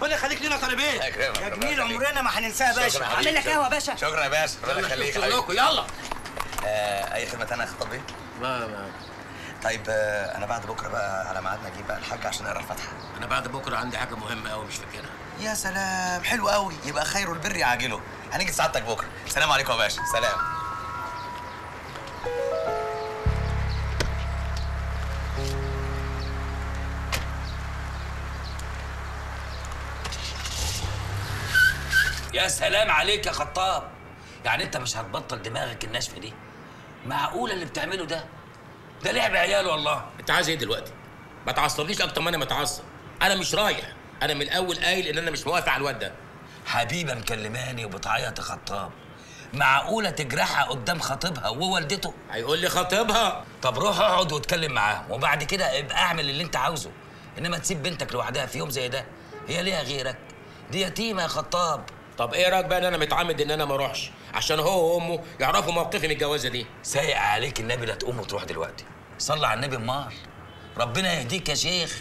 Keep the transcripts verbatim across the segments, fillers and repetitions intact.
ربنا يخليك لينا طالبين يا جميل، عمرنا ما هننساها يا باشا. عامل لك قهوه يا باشا. شكرا يا باشا، ربنا يخليك. يلا اي خدمه ثانيه يا خطابي؟ لا لا. طيب انا بعد بكره بقى على ميعادنا نجيب بقى الحاج عشان نقرا الفاتحه. انا بعد بكره عندي حاجه مهمه قوي مش فاكرها. يا سلام، حلو قوي. يبقى خير البر عاجله. هنيجي سعادتك بكره. سلام عليكم يا باشا. سلام. يا سلام عليك يا خطاب. يعني انت مش هتبطل دماغك الناشفه دي؟ معقوله اللي بتعمله ده؟ ده لعب عيال والله. انت عايز ايه دلوقتي؟ ما تعصبنيش اكتر ما انا متعصب. انا مش رايح، انا من الاول قايل ان انا مش موافق على الواد ده. حبيبه مكلماني وبتعيط يا خطاب. معقوله تجرحها قدام خطيبها ووالدته؟ هيقول لي خطيبها. طب روح اقعد واتكلم معاهم وبعد كده ابقى اعمل اللي انت عاوزه، انما تسيب بنتك لوحدها في يوم زي ده. هي ليها غيرك؟ دي يتيمه يا خطاب. طب ايه رايك بقى ان انا متعمد ان انا ما اروحش عشان هو وامه يعرفوا موقفي من الجوازه دي؟ سايق عليك النبي، لا تقوم وتروح دلوقتي. صلي على النبي. امال ربنا يهديك يا شيخ.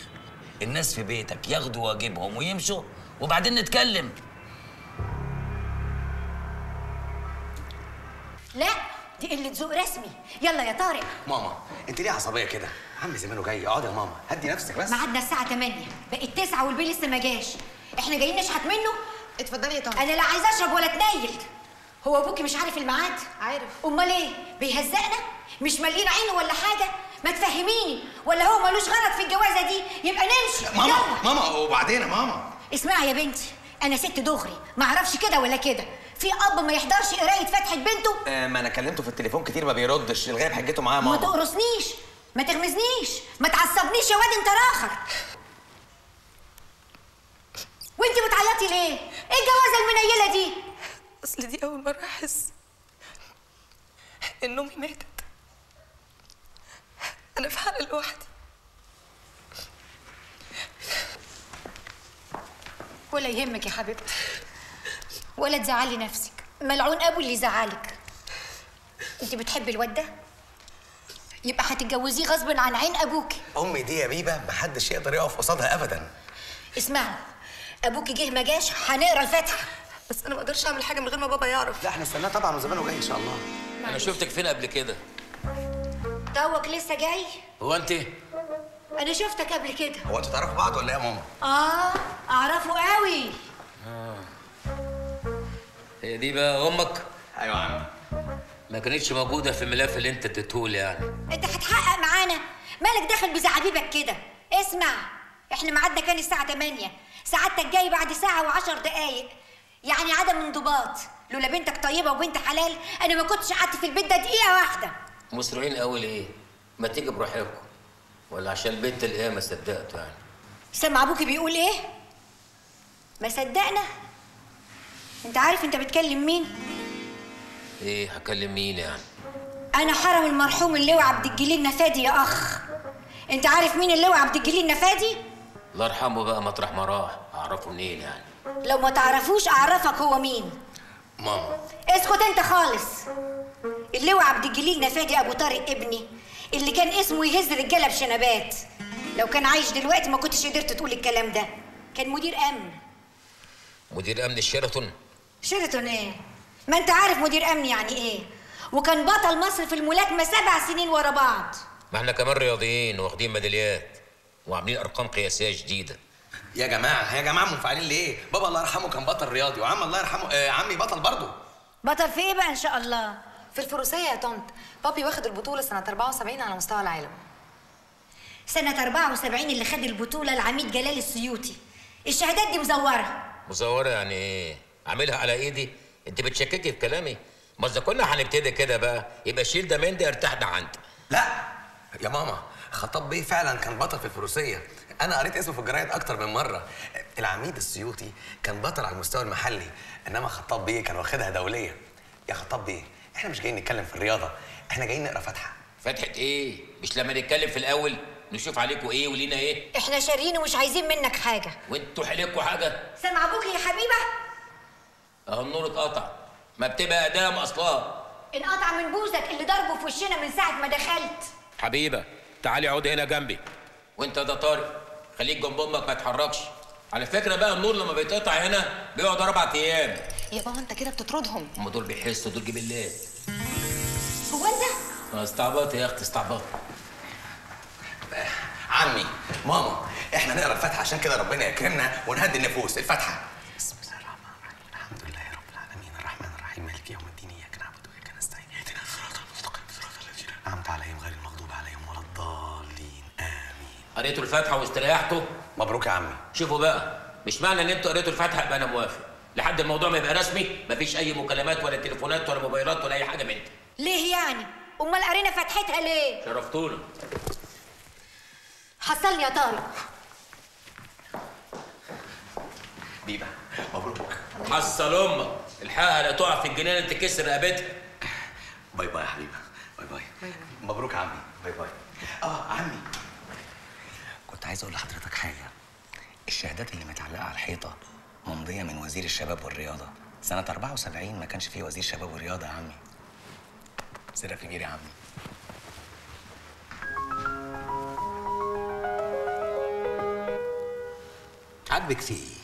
الناس في بيتك ياخدوا واجبهم ويمشوا وبعدين نتكلم. لا دي قله ذوق رسمي. يلا يا طارق. ماما انت ليه عصبيه كده؟ عمي زمانه جاي. اقعد يا ماما، هدي نفسك بس. ميعادنا الساعه تمانية، بقت تسعة والبيه لسه ما جاش. احنا جايين نشحت منه؟ اتفضلي يا طنط. انا لا عايزه اشرب ولا اتنيل. هو ابوكي مش عارف الميعاد؟ عارف. امال ايه بيهزقنا؟ مش مالين عينه ولا حاجه؟ ما تفهميني، ولا هو ملوش غلط في الجوازه دي؟ يبقى نمشي. ماما يلا. ماما وبعدين يا ماما؟ اسمعي يا بنتي، انا ست دغري، ما اعرفش كده ولا كده. في اب ما يحضرش قرايه فاتحه بنته؟ آه ما انا كلمته في التليفون كتير ما بيردش. الغايب حجته معايا. ماما ما تقرصنيش، ما تغمزنيش، ما تعصبنيش يا واد انت راخر. وانتي بتعيطي ليه؟ ايه الجوازه المنيله دي؟ اصل دي اول مره احس ان امي ماتت. انا في حلقة لوحدي ولا يهمك يا حبيبتي، ولا تزعلي نفسك. ملعون ابو اللي زعلك. انتي بتحبي الواد ده؟ يبقى هتتجوزيه غصب عن عين ابوكي. امي دي يا بيبه محدش يقدر يقف قصادها ابدا. اسمعي، ابوكي جه ما جاش هنقرا الفاتحه. بس انا ما اقدرش اعمل حاجه من غير ما بابا يعرف. لا احنا استناه طبعا وزمانه جاي ان شاء الله. انا شفتك فين قبل كده؟ طوك لسه جاي؟ هو انت؟ انا شفتك قبل كده. هو انتوا تعرفوا بعض ولا ايه يا ماما؟ اه اعرفه قوي. اه هي دي بقى امك؟ ايوه يا عم. ما كانتش موجوده في الملف اللي انت اديتهولي يعني. انت هتحقق معانا؟ مالك داخل بزعابيبك كده؟ اسمع، احنا ميعادنا كان الساعه تمانية، سعادتك جاي بعد ساعة وعشر دقايق. يعني عدم انضباط. لولا بنتك طيبة وبنت حلال أنا ما كنتش قعدت في البيت ده دقيقة واحدة. مسرعين أوي ليه؟ ما تيجي بروحكم، ولا عشان بنت الإيه ما صدقته يعني؟ سمع أبوكي بيقول إيه؟ ما صدقنا؟ أنت عارف أنت بتكلم مين؟ إيه هكلم مين يعني؟ أنا حرم المرحوم اللواء عبد الجليل نفادي يا أخ. أنت عارف مين اللواء عبد الجليل نفادي؟ الله يرحمه بقى مطرح ما راح، اعرفه منين يعني؟ لو ما تعرفوش اعرفك هو مين. ماما اسكت انت خالص. اللواء عبد الجليل نفادي ابو طارق ابني، اللي كان اسمه يهز رجاله بشنبات. لو كان عايش دلوقتي ما كنتش قدرت تقول الكلام ده. كان مدير امن. مدير امن الشيراتون؟ شيراتون ايه؟ ما انت عارف مدير امن يعني ايه. وكان بطل مصر في الملاكمه سبع سنين ورا بعض. ما احنا كمان رياضيين واخدين ميداليات وعاملين ارقام قياسيه جديده. يا جماعه يا جماعه منفعلين ليه؟ بابا الله يرحمه كان بطل رياضي، وعم الله يرحمه آه عمي بطل برضه. بطل في ايه بقى ان شاء الله؟ في الفروسيه يا طنط. بابي واخد البطوله سنه أربعة وسبعين على مستوى العالم. سنه أربعة وسبعين اللي خد البطوله العميد جلال السيوطي. الشهادات دي مزوره. مزوره يعني ايه؟ عاملها على ايدي؟ انت بتشككي في كلامي؟ ما اذا كنا هنبتدي كده بقى يبقى شيل ده من ده ارتاح ده عندي. لا يا ماما، خطاب بيه فعلا كان بطل في الفروسيه. انا قريت اسمه في الجرايد اكتر من مره. العميد السيوطي كان بطل على المستوى المحلي، انما خطاب بيه كان واخدها دوليه. يا خطاب بيه احنا مش جايين نتكلم في الرياضه، احنا جايين نقرا فاتحه. فاتحه ايه؟ مش لما نتكلم في الاول نشوف عليكم ايه ولينا ايه؟ احنا شارين ومش عايزين منك حاجه. وانتوا حليكوا حاجه؟ سامع ابوك يا حبيبه؟ اهو النور اتقطع. ما بتبقى ادام اصلا. انقطع من بوزك اللي ضربه في وشنا من ساعه ما دخلت. حبيبه تعالي اقعدي هنا جنبي. وانت ده طارق خليك جنب امك ما تتحركش. على فكره بقى النور لما بيتقطع هنا بيقعد اربع ايام. يا بابا انت كده بتطردهم. هم دول بيحسوا دول بالله. هو انت؟ استعبطت يا اختي استعبطت. عمي ماما احنا نقرا الفاتحه عشان كده ربنا يكرمنا ونهدي النفوس. الفاتحه. بسم الله الرحمن الرحيم، الحمد لله رب العالمين، الرحمن الرحيم، مالك يوم الدين، اياك نعبد واياك نستعين، اهدنا الصراط المستقيم، صراط الذين انعمت عليهم غير المغضوب عليهم ولا الضالين، امين. قريتوا الفاتحه واستريحتوا؟ مبروك يا عمي. شوفوا بقى، مش معنى ان انتوا قريتوا الفاتحه يبقى انا موافق. لحد الموضوع ما يبقى رسمي مفيش اي مكالمات ولا تليفونات ولا موبايلات ولا اي حاجه من دي. ليه يعني؟ امال قرينا فاتحتها ليه؟ شرفتونا. حصلني يا طارق. بيبه مبروك. حصل امك، الحقها لا تقع في الجنينه تكسر رقبتها. باي باي يا حبيبه، باي باي. باي باي. مبروك يا عمي، باي باي. اه عمي كنت عايز اقول لحضرتك حاجه. الشهادات اللي متعلقه على الحيطه ممضيه من وزير الشباب والرياضه سنه أربعة وسبعين، ما كانش فيه وزير شباب ورياضه يا عمي. سيرة في جيري يا عمي. عاجبك فيه؟